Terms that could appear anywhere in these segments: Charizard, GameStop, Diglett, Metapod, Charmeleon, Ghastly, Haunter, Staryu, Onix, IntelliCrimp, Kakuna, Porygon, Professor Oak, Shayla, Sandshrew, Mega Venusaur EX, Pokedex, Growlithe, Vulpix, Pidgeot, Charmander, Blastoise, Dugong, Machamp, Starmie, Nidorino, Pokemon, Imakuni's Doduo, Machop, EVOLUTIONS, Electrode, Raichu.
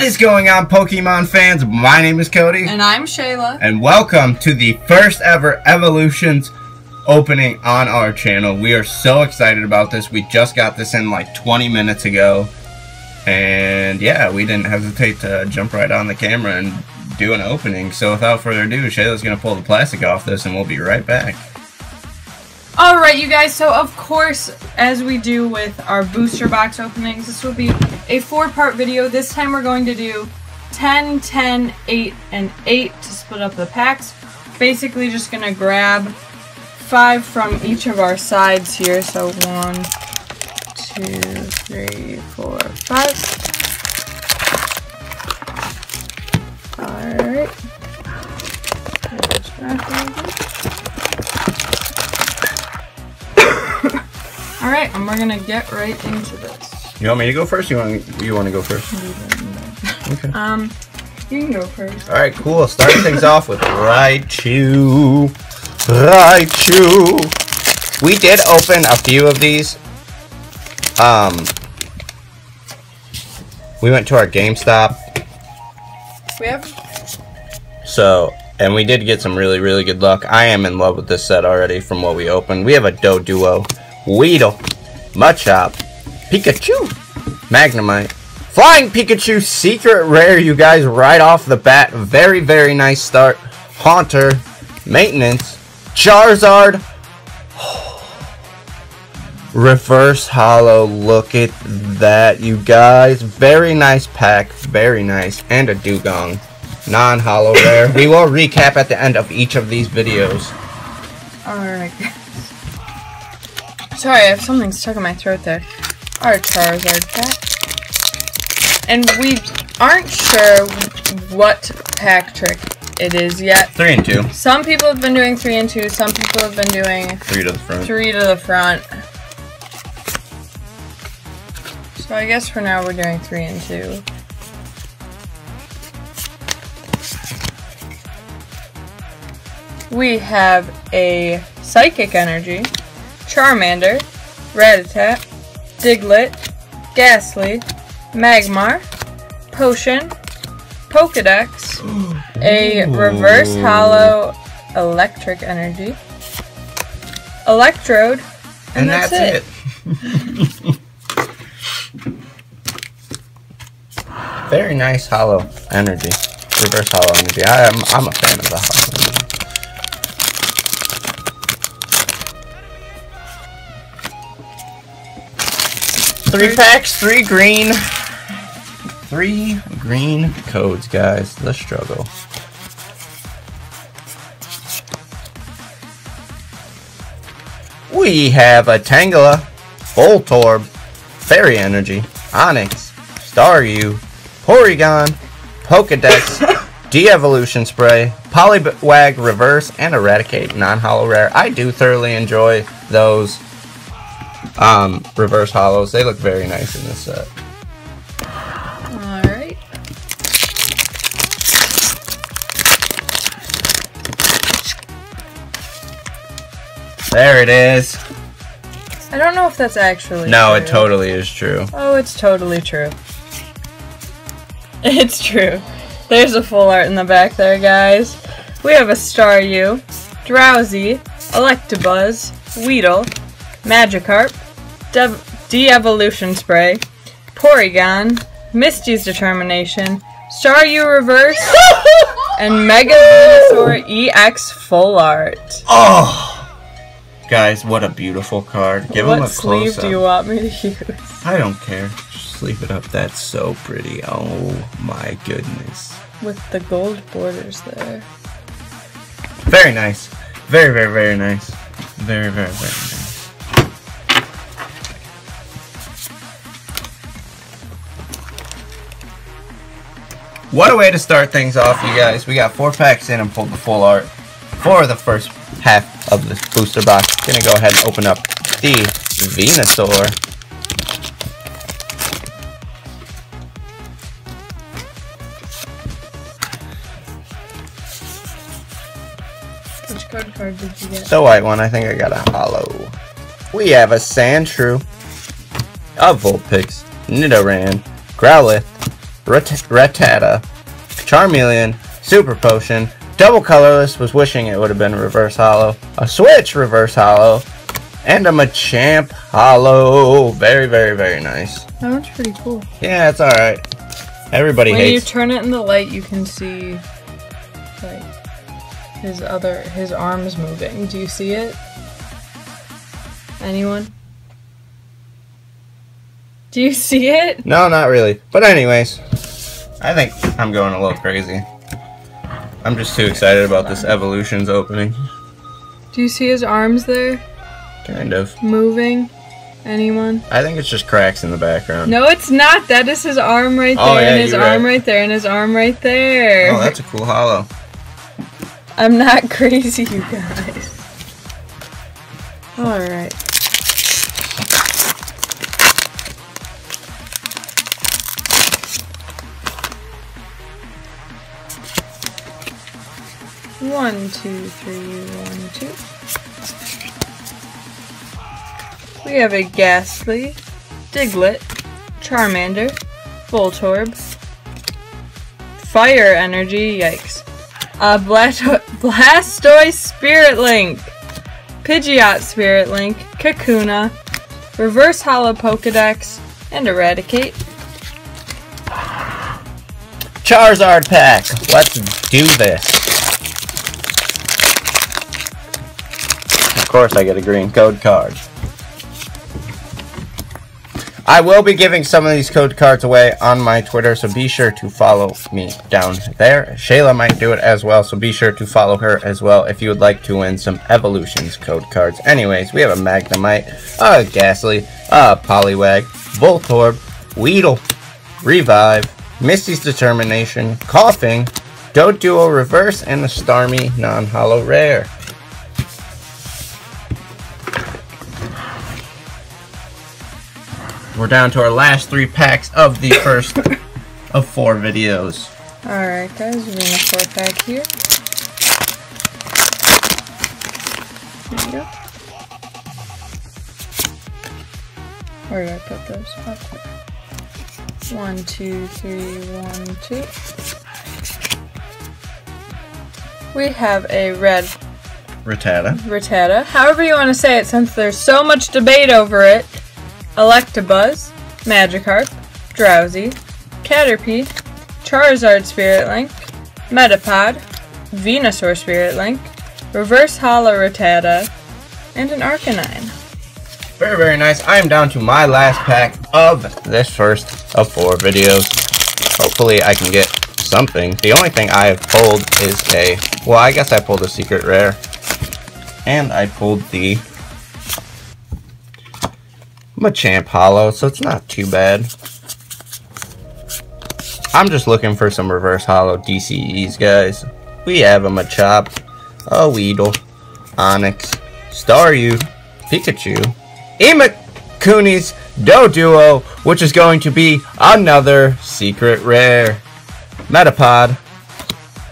What is going on, Pokemon fans? My name is Cody. And I'm Shayla. And welcome to the first ever Evolutions opening on our channel. We are so excited about this. We just got this in like 20 minutes ago. And yeah, we didn't hesitate to jump right on the camera and do an opening. So without further ado, Shayla's going to pull the plastic off this and we'll be right back. Alright you guys, so of course, as we do with our booster box openings, this will be a 4-part video. This time we're going to do 10, 10, 8, and 8 to split up the packs. Basically just going to grab 5 from each of our sides here. So 1, 2, 3, 4, 5. Alright. Alright, and we're gonna get right into this. You want me to go first? You want to go first? Okay. You can go first. Alright, cool. Starting things off with Raichu. Raichu. We did open a few of these. We went to our GameStop. We have. So. And we did get some really good luck. I am in love with this set already from what we opened. We have a Doduo, Weedle, Machamp, Pikachu, Magnemite, Flying Pikachu, Secret Rare, you guys, right off the bat. Very nice start. Haunter, Maintenance, Charizard. Reverse Holo, look at that, you guys. Very nice pack, very nice. And a Dugong. Non-holo rare. We will recap at the end of each of these videos. Alright. Sorry, I have something stuck in my throat there. Our Charizard pack. And we aren't sure what pack trick it is yet. 3 and 2. Some people have been doing 3 and 2. Some people have been doing 3 to the front. So I guess for now we're doing 3 and 2. We have a Psychic Energy, Charmander, Rattata, Diglett, Ghastly, Magmar, Potion, Pokedex, a Reverse Holo Electric Energy, Electrode, and that's it. Very nice Holo Energy, Reverse Holo Energy. I'm a fan of the Holo Energy. Three green codes, guys. The struggle. We have a Tangela, Voltorb, Fairy Energy, Onix, Staryu, Porygon, Pokedex, De-Evolution Spray, Poliwag Reverse, and Eradicate non-holo rare. I do thoroughly enjoy those reverse holos. They look very nice in this set. Alright. There it is. I don't know if that's actually true. No, it totally is true. Oh, it's totally true. It's true. There's a full art in the back there, guys. We have a Staryu, Drowsy, Electabuzz, Weedle, Magikarp, De-Evolution Spray, Porygon, Misty's Determination, Staryu Reverse, and Mega Venusaur EX Full Art. Oh! Guys, what a beautiful card. Give him a close-up. What sleeve do you want me to use? I don't care. Just sleeve it up. That's so pretty. Oh my goodness. With the gold borders there. Very nice. Very nice. Very nice. What a way to start things off, you guys. We got 4 packs in and pulled the full art for the first half of this booster box. Gonna go ahead and open up the Venusaur. Which card did you get? The white one. I think I got a holo. We have a Sandshrew, a Vulpix, Nidoran, Growlithe, Rattata, Charmeleon, Super Potion, Double Colorless, was wishing it would have been Reverse Holo, a Switch Reverse Holo, and a Machamp Holo. Very, very, very nice. That one's pretty cool. Yeah, it's alright. Everybody hates it. When you turn it in the light, you can see, like, his arms moving. Do you see it? Anyone? Do you see it? No, not really. But anyways, I think I'm going a little crazy. I'm just too excited about this Evolutions opening. Do you see his arms there? Kind of. Moving? Anyone? I think it's just cracks in the background. No, it's not. That is his arm right there, and his arm right there, and his arm right there. Oh, that's a cool holo. I'm not crazy, you guys. Alright. One, two, three, one, two. We have a Ghastly, Diglett, Charmander, Voltorb, Fire Energy, yikes, Blastoise Spirit Link, Pidgeot Spirit Link, Kakuna, Reverse Holo Pokedex, and Eradicate. Charizard pack, let's do this. Of course I get a green code card. I will be giving some of these code cards away on my Twitter, so be sure to follow me down there. Shayla might do it as well, so be sure to follow her as well if you would like to win some Evolutions code cards. Anyways, we have a Magnemite, a Ghastly, a Poliwag, Voltorb, Weedle, Revive, Misty's Determination, Coughing, Doduo Reverse, and a Starmie non-holo rare. We're down to our last three packs of the first of four videos. Alright guys, we're doing a four pack here. There we go. Where did I put those? Up there. One, two, three, one, two. We have a red Rattata. Rattata. However you want to say it, since there's so much debate over it. Electabuzz, Magikarp, Drowsy, Caterpie, Charizard Spirit Link, Metapod, Venusaur Spirit Link, Reverse Holo Rattata, and an Arcanine. Very, very nice. I am down to my last pack of this first of four videos. Hopefully I can get something. The only thing I have pulled is a... well, I guess I pulled a secret rare. And I pulled the... Machamp Holo, so it's not too bad. I'm just looking for some Reverse Holo DCEs, guys. We have a Machop, a Weedle, Onix, Staryu, Pikachu, Imakuni's Doduo, which is going to be another secret rare, Metapod,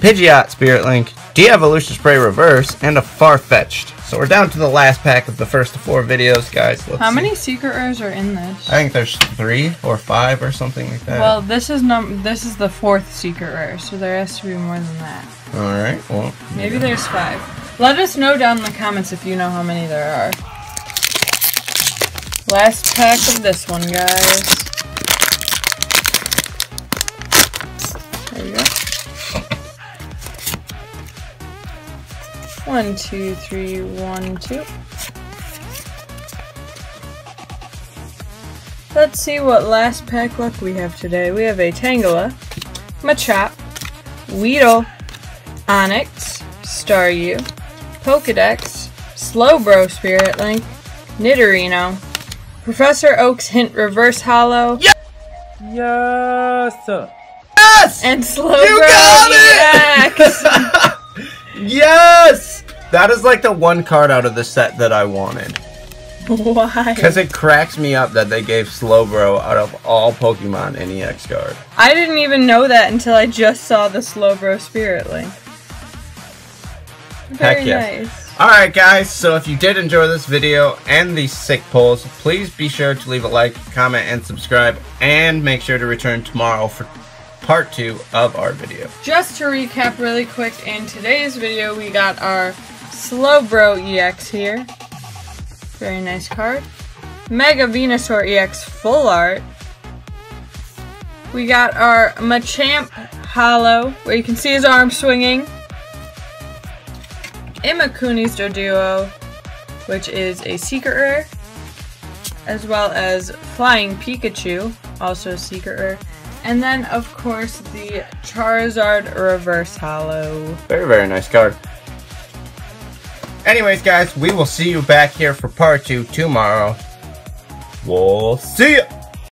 Pidgeot Spirit Link, De-Evolution Spray Reverse, and a Farfetch'd. So we're down to the last pack of the first of four videos, guys. Let's How many secret rares are in this? I think there's 3 or 5 or something like that. Well, this is the 4th secret rare, so there has to be more than that. All right. Well, maybe there's 5. Let us know down in the comments if you know how many there are. Last pack of this one, guys. There we go. 1, 2, 3, 1, 2. Let's see what last pack luck we have today. We have a Tangela, Machop, Weedle, Onix, Staryu, Pokedex, Slowbro Spirit Link, Nidorino, Professor Oak's Hint Reverse Holo. Yes! Yes! Yes! And Slowbro you got EX! It! Yes! That is like the one card out of the set that I wanted. Why? Because it cracks me up that they gave Slowbro out of all Pokemon an EX card. I didn't even know that until I just saw the Slowbro Spirit Link. Very nice. Alright guys, so if you did enjoy this video and these sick polls, please be sure to leave a like, comment, and subscribe. And make sure to return tomorrow for part 2 of our video. Just to recap really quick, in today's video we got our Slowbro EX here. Very nice card. Mega Venusaur EX full art. We got our Machamp Hollow, where you can see his arm swinging. Imakuni's Doduo, which is a secret rare, as well as Flying Pikachu, also a secret rare, and then of course the Charizard Reverse Hollow. Very nice card. Anyways guys, we will see you back here for part 2 tomorrow. We'll see ya!